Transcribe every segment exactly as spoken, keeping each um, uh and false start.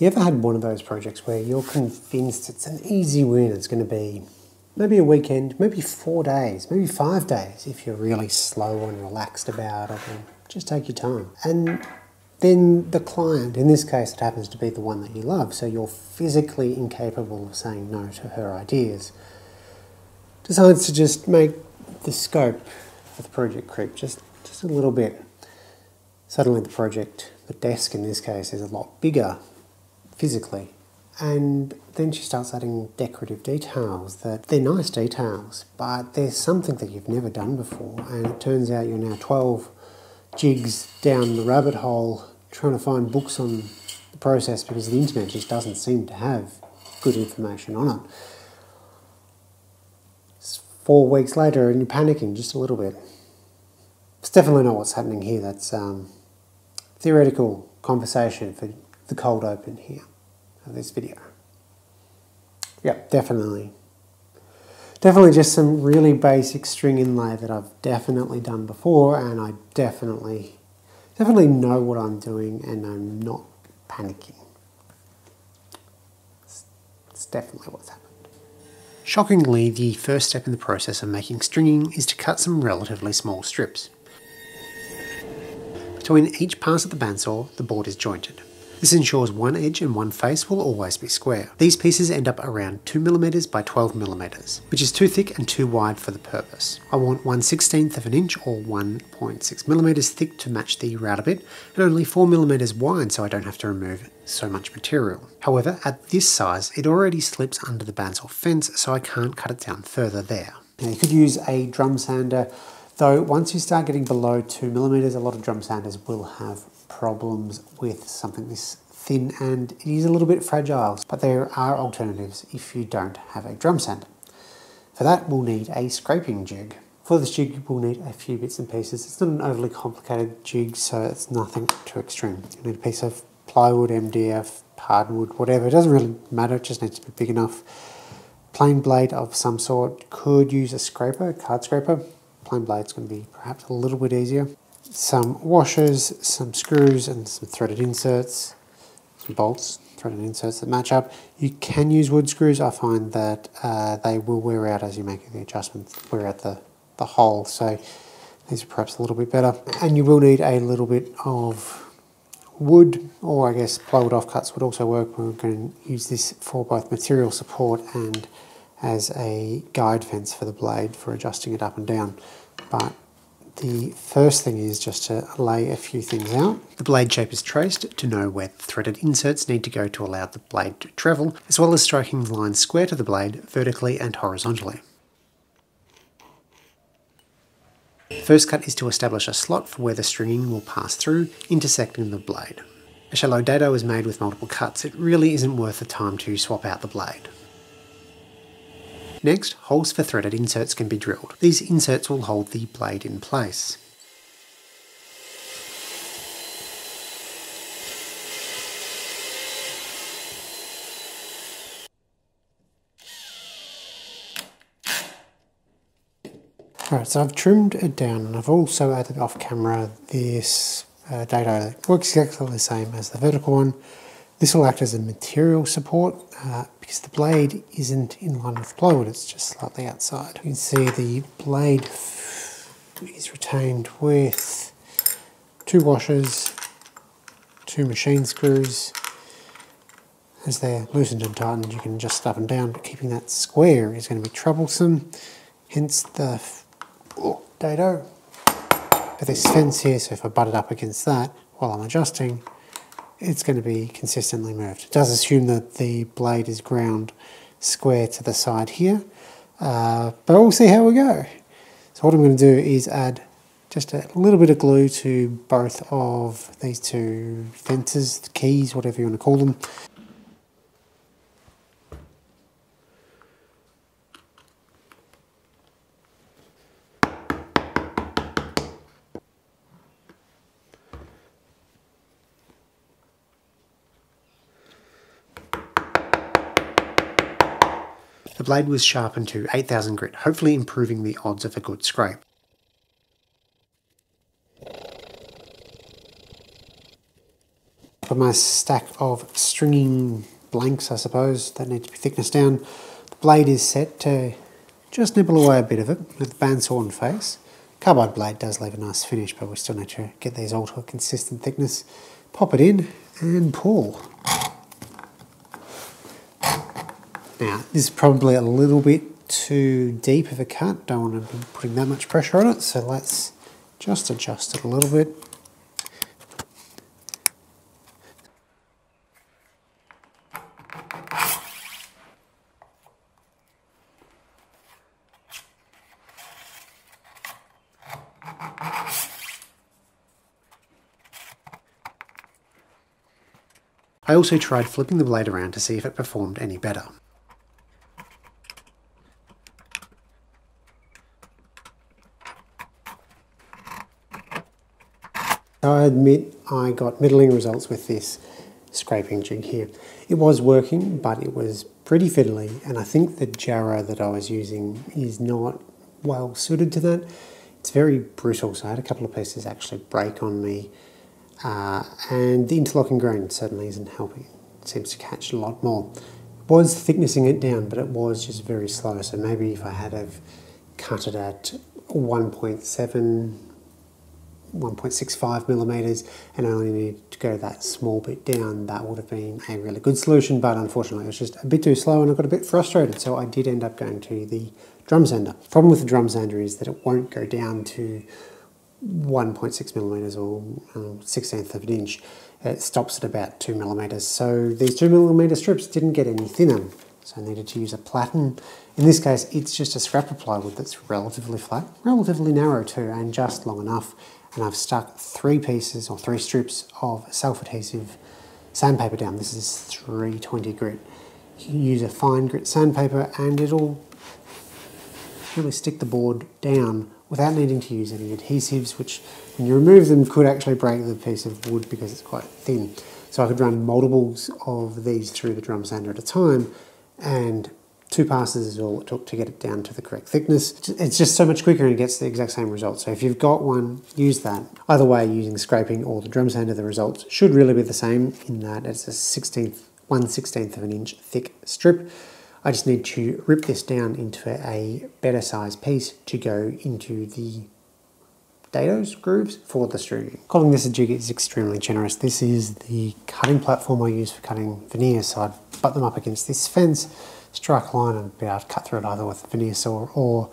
You ever had one of those projects where you're convinced it's an easy win, it's going to be maybe a weekend, maybe four days, maybe five days if you're really slow and relaxed about it and just take your time. And then the client, in this case it happens to be the one that you love, so you're physically incapable of saying no to her ideas, decides to just make the scope of the project creep just, just a little bit. Suddenly the project, the desk in this case, is a lot bigger physically. And then she starts adding decorative details that they're nice details, but there's something that you've never done before, and it turns out you're now twelve jigs down the rabbit hole trying to find books on the process because the internet just doesn't seem to have good information on it. It's four weeks later and you're panicking just a little bit. It's definitely not what's happening here. That's um, theoretical conversation for the cold open here of this video. Yep, definitely. Definitely just some really basic string inlay that I've definitely done before, and I definitely, definitely know what I'm doing and I'm not panicking. It's, it's definitely what's happened. Shockingly, the first step in the process of making stringing is to cut some relatively small strips. Between each pass of the bandsaw, the board is jointed. This ensures one edge and one face will always be square. These pieces end up around two millimeters by twelve millimeters, which is too thick and too wide for the purpose. I want one sixteenth of an inch or one point six millimeters thick to match the router bit, and only four millimeters wide so I don't have to remove so much material. However, at this size it already slips under the bandsaw fence, so I can't cut it down further there. Now you could use a drum sander, though once you start getting below two millimeters, a lot of drum sanders will have problems with something this thin, and it is a little bit fragile, but there are alternatives if you don't have a drum sander. For that we'll need a scraping jig. For this jig we'll need a few bits and pieces. It's not an overly complicated jig, so it's nothing too extreme. You need a piece of plywood, M D F, hardwood, whatever, it doesn't really matter, it just needs to be big enough. Plain blade of some sort, could use a scraper, card scraper, plain blade's going to be perhaps a little bit easier. Some washers, some screws, and some threaded inserts, some bolts, threaded inserts that match up. You can use wood screws. I find that uh, they will wear out as you make the adjustments, wear out the, the hole, so these are perhaps a little bit better. And you will need a little bit of wood, or I guess plywood offcuts would also work. We're going to use this for both material support and as a guide fence for the blade for adjusting it up and down. But the first thing is just to lay a few things out. The blade shape is traced to know where the threaded inserts need to go to allow the blade to travel, as well as striking the line square to the blade vertically and horizontally. First cut is to establish a slot for where the stringing will pass through, intersecting the blade. A shallow dado is made with multiple cuts. It really isn't worth the time to swap out the blade. Next, holes for threaded inserts can be drilled. These inserts will hold the blade in place. Alright, so I've trimmed it down, and I've also added off camera this uh, dado that works exactly the same as the vertical one. This will act as a material support uh, because the blade isn't in line with plywood, it's just slightly outside. You can see the blade is retained with two washers, two machine screws. As they're loosened and tightened, you can adjust up and down, but keeping that square is going to be troublesome, hence the oh, dado. But this fence here, so if I butt it up against that while I'm adjusting, it's going to be consistently moved. It does assume that the blade is ground square to the side here, uh, but we'll see how we go. So what I'm going to do is add just a little bit of glue to both of these two fences, keys, whatever you want to call them. The blade was sharpened to eight thousand grit, hopefully improving the odds of a good scrape. of my stack of stringing blanks, I suppose, that need to be thicknessed down. The blade is set to just nibble away a bit of it with the bandsaw and face. Carbide blade does leave a nice finish, but we still need to get these all to a consistent thickness. Pop it in and pull. Now, this is probably a little bit too deep of a cut. Don't want to be putting that much pressure on it, so let's just adjust it a little bit. I also tried flipping the blade around to see if it performed any better. I admit I got middling results with this scraping jig here. It was working, but it was pretty fiddly, and I think the Jarrah that I was using is not well suited to that. It's very brittle, so I had a couple of pieces actually break on me. Uh, and the interlocking grain certainly isn't helping. It seems to catch a lot more. It was thicknessing it down, but it was just very slow, so maybe if I had have cut it at one point seven, one point six five millimeters and I only needed to go that small bit down, that would have been a really good solution, but unfortunately it was just a bit too slow and I got a bit frustrated, so I did end up going to the drum sander. The problem with the drum sander is that it won't go down to one point six millimeters or um, sixteenth of an inch. It stops at about two millimeters. So these two millimeter strips didn't get any thinner. So I needed to use a platen. In this case, it's just a scrap of plywood that's relatively flat, relatively narrow too, and just long enough. And I've stuck three pieces or three strips of self-adhesive sandpaper down. This is three twenty grit. You can use a fine grit sandpaper and it'll really stick the board down without needing to use any adhesives, which when you remove them could actually break the piece of wood because it's quite thin. So I could run multiples of these through the drum sander at a time, and two passes is all it took to get it down to the correct thickness. It's just so much quicker and it gets the exact same result. So if you've got one, use that. Either way, using scraping or the drum sander, the results should really be the same in that it's a sixteenth, one sixteenth of an inch thick strip. I just need to rip this down into a better size piece to go into the dados grooves for the stringing. Calling this a jig is extremely generous. This is the cutting platform I use for cutting veneer, so I'd butt them up against this fence, strike a line, and be able to cut through it either with a veneer saw or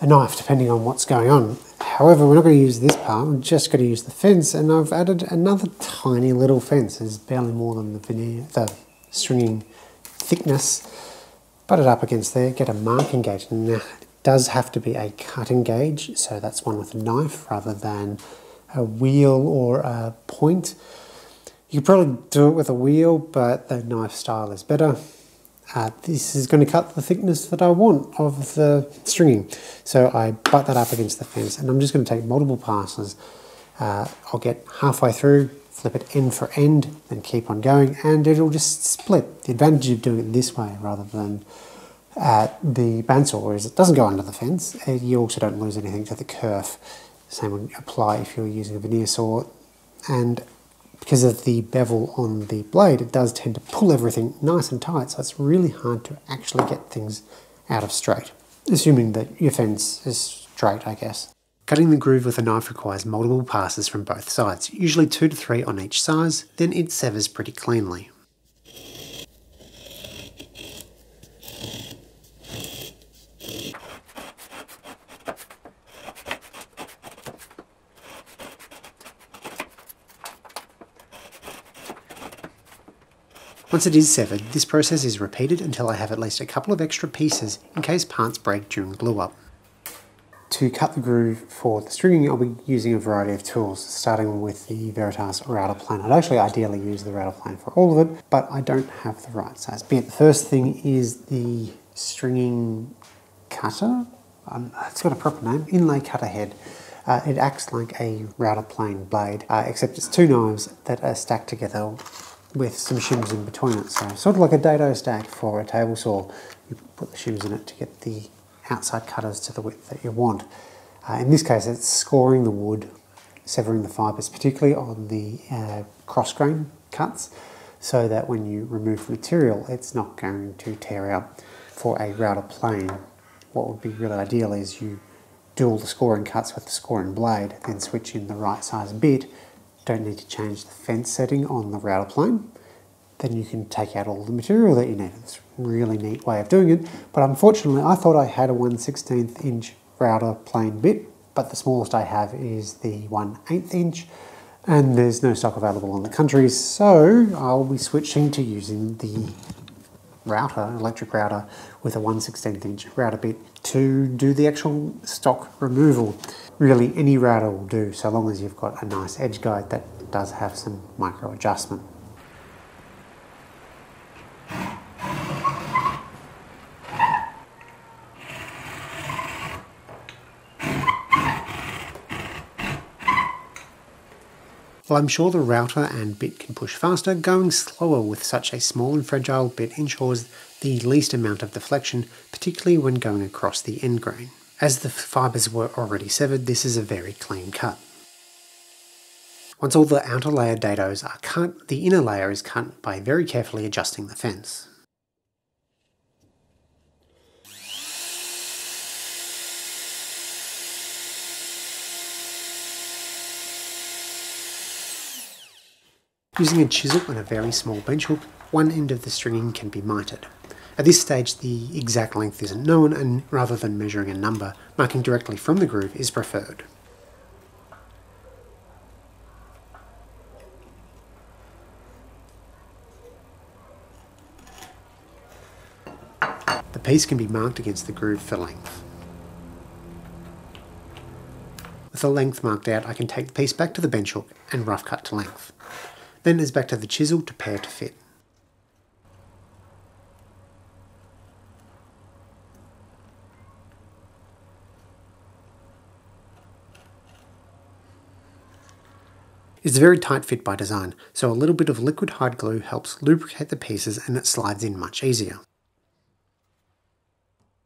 a knife, depending on what's going on. However, we're not going to use this part, we're just going to use the fence, and I've added another tiny little fence. It's barely more than the veneer, the stringing thickness. Put it up against there, get a marking gauge. Now, it does have to be a cutting gauge, so that's one with a knife rather than a wheel or a point. You could probably do it with a wheel, but the knife style is better. Uh, this is going to cut the thickness that I want of the stringing. So I butt that up against the fence, and I'm just going to take multiple passes. Uh, I'll get halfway through, flip it end for end, and keep on going, and it'll just split. The advantage of doing it this way rather than uh, the bandsaw is it doesn't go under the fence. You also don't lose anything to the kerf. Same would apply if you're using a veneer saw, and because of the bevel on the blade, it does tend to pull everything nice and tight, so it's really hard to actually get things out of straight, assuming that your fence is straight, I guess. Cutting the groove with a knife requires multiple passes from both sides, usually two to three on each side, then it severs pretty cleanly. Once it is severed, this process is repeated until I have at least a couple of extra pieces in case parts break during glue up. To cut the groove for the stringing, I'll be using a variety of tools, starting with the Veritas router plane. I'd actually ideally use the router plane for all of it, but I don't have the right size bit. The first thing is the stringing cutter. Um, it's got a proper name, inlay cutter head. Uh, it acts like a router plane blade, uh, except it's two knives that are stacked together with some shims in between it. So sort of like a dado stack for a table saw. You put the shims in it to get the outside cutters to the width that you want. Uh, in this case, it's scoring the wood, severing the fibres, particularly on the uh, cross grain cuts so that when you remove material, it's not going to tear out. For a router plane, what would be really ideal is you do all the scoring cuts with the scoring blade, then switch in the right size bit. Don't need to change the fence setting on the router plane. Then you can take out all the material that you need. It's a really neat way of doing it. But unfortunately, I thought I had a one sixteenth inch router plane bit, but the smallest I have is the one eighth inch, and there's no stock available in the country, so I'll be switching to using the router, electric router, with a one sixteenth inch router bit to do the actual stock removal. Really, any router will do, so long as you've got a nice edge guide that does have some micro adjustment. While I'm sure the router and bit can push faster, going slower with such a small and fragile bit ensures the least amount of deflection, particularly when going across the end grain. As the fibres were already severed, this is a very clean cut. Once all the outer layer dados are cut, the inner layer is cut by very carefully adjusting the fence. Using a chisel and a very small bench hook, one end of the stringing can be mitred. At this stage, the exact length isn't known, and rather than measuring a number, marking directly from the groove is preferred. The piece can be marked against the groove for length. With the length marked out, I can take the piece back to the bench hook and rough cut to length. Then it's back to the chisel to pare to fit. It's a very tight fit by design, so a little bit of liquid hide glue helps lubricate the pieces and it slides in much easier.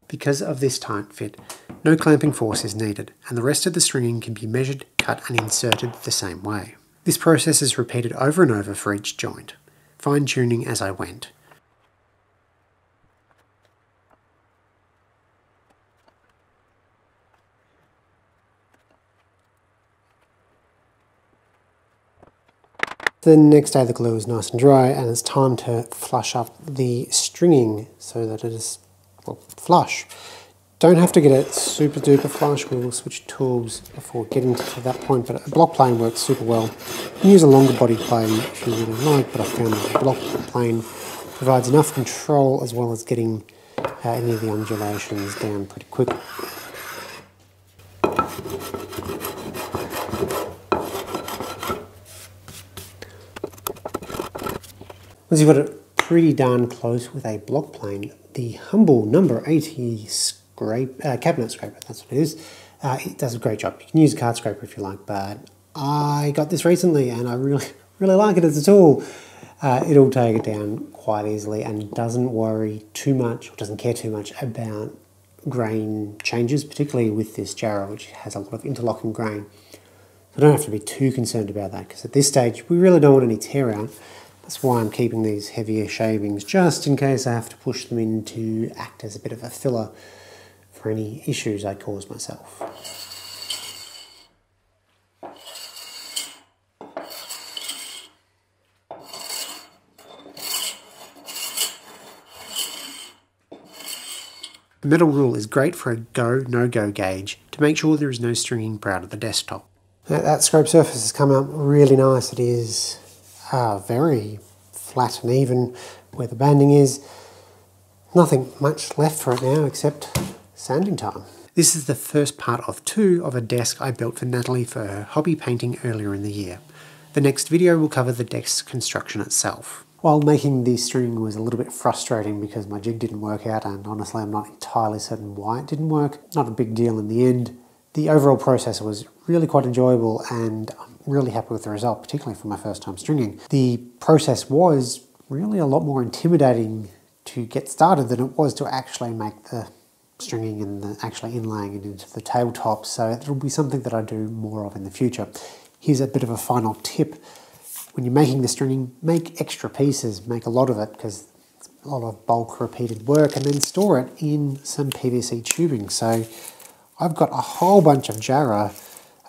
Because of this tight fit, no clamping force is needed, and the rest of the stringing can be measured, cut and inserted the same way. This process is repeated over and over for each joint, fine-tuning as I went. The next day the glue is nice and dry and it's time to flush up the stringing so that it is, well, flush. Don't have to get it super duper flush, we will switch tools before getting to that point, but a block plane works super well. You can use a longer body plane if you really like, but I found that a block plane provides enough control as well as getting uh, any of the undulations down pretty quick. Once you've got it pretty darn close with a block plane, the humble number eighty Grape, uh, cabinet scraper, that's what it is. Uh, it does a great job. You can use a card scraper if you like, but I got this recently and I really, really like it as a tool. Uh, it'll take it down quite easily and doesn't worry too much, or doesn't care too much about grain changes, particularly with this Jarrah, which has a lot of interlocking grain. I don't have to be too concerned about that because at this stage, we really don't want any tear out. That's why I'm keeping these heavier shavings, just in case I have to push them in to act as a bit of a filler for any issues I cause myself. The metal rule is great for a go, no-go gauge to make sure there is no stringing proud of the desktop. That, that scrape surface has come out really nice. It is uh, very flat and even where the banding is. Nothing much left for it now except sanding time. This is the first part of two of a desk I built for Natalie for her hobby painting earlier in the year. The next video will cover the desk construction itself. While making the stringing was a little bit frustrating because my jig didn't work out, and honestly I'm not entirely certain why it didn't work, not a big deal in the end. The overall process was really quite enjoyable and I'm really happy with the result, particularly for my first time stringing. The process was really a lot more intimidating to get started than it was to actually make the stringing and the actually inlaying it into the tabletop, so it'll be something that I do more of in the future. Here's a bit of a final tip. when you're making the stringing, make extra pieces, make a lot of it, because it's a lot of bulk repeated work, and then store it in some P V C tubing. So I've got a whole bunch of Jarrah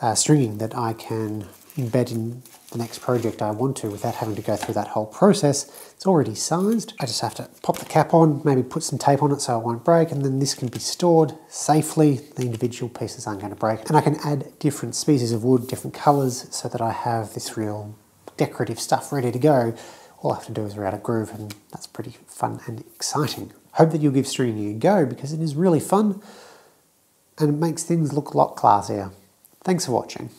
uh, stringing that I can embed in the next project I want to without having to go through that whole process. It's already sized. I just have to pop the cap on, maybe put some tape on it so it won't break, and then this can be stored safely. The individual pieces aren't going to break. And I can add different species of wood, different colors, so that I have this real decorative stuff ready to go. All I have to do is route a groove, and that's pretty fun and exciting. Hope that you'll give stringing a go, because it is really fun and it makes things look a lot classier. Thanks for watching.